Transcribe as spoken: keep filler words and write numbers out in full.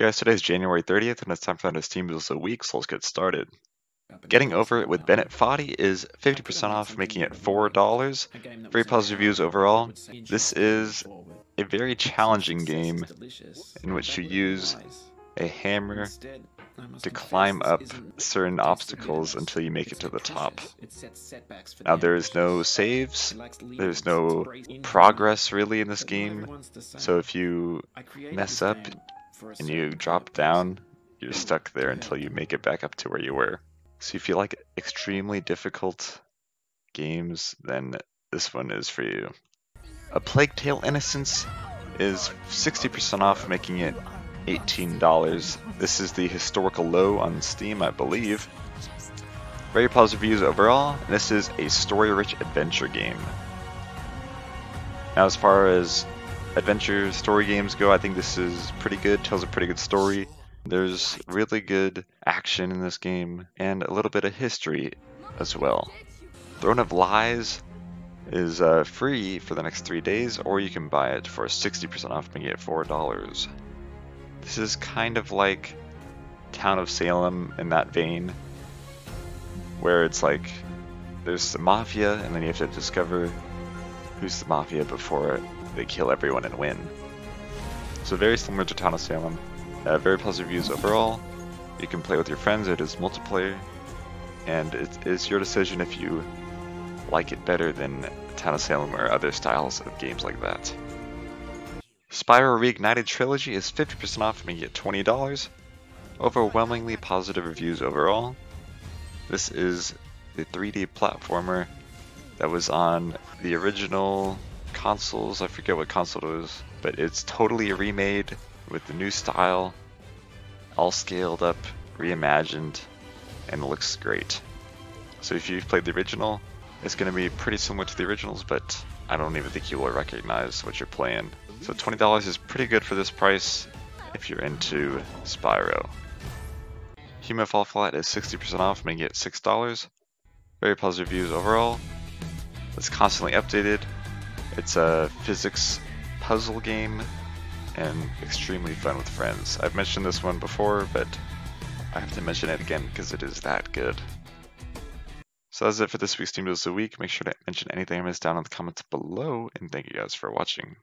Here's today's January thirtieth, and it's time for another Steam Deals of the Week, so let's get started. Getting Over It with Bennett Foddy is fifty percent off, making it four dollars. Very positive reviews overall. This is a very challenging game in which you use a hammer to climb up certain obstacles until you make it to the top. Now there's no saves, there's no progress really in this game, so if you mess up and you drop down, you're stuck there until you make it back up to where you were. So if you like extremely difficult games, then this one is for you. A Plague Tale: Innocence is sixty percent off, making it eighteen dollars. This is the historical low on Steam, I believe. Very positive reviews overall, and this is a story-rich adventure game. Now as far as adventure story games go, I think this is pretty good, tells a pretty good story. There's really good action in this game, and a little bit of history as well. Throne of Lies is uh, free for the next three days, or you can buy it for sixty percent off and get four dollars. This is kind of like Town of Salem in that vein, where it's like there's the mafia, and then you have to discover who's the mafia before they kill everyone and win. So very similar to Town of Salem. Uh, very positive reviews overall. You can play with your friends, it is multiplayer, and it is your decision if you like it better than Town of Salem or other styles of games like that. Spyro Reignited Trilogy is fifty percent off, making it twenty dollars. Overwhelmingly positive reviews overall. This is the three D platformer that was on the original consoles. I forget what console it was, but it's totally remade with the new style, all scaled up, reimagined, and looks great. So if you've played the original, it's going to be pretty similar to the originals, but I don't even think you will recognize what you're playing. So twenty dollars is pretty good for this price if you're into Spyro. Human: Fall Flat is sixty percent off, making it six dollars. Very positive reviews overall. It's constantly updated. It's a physics puzzle game and extremely fun with friends. I've mentioned this one before, but I have to mention it again because it is that good. So that's it for this week's Steam Deals of the Week. Make sure to mention anything I missed down in the comments below, and thank you guys for watching.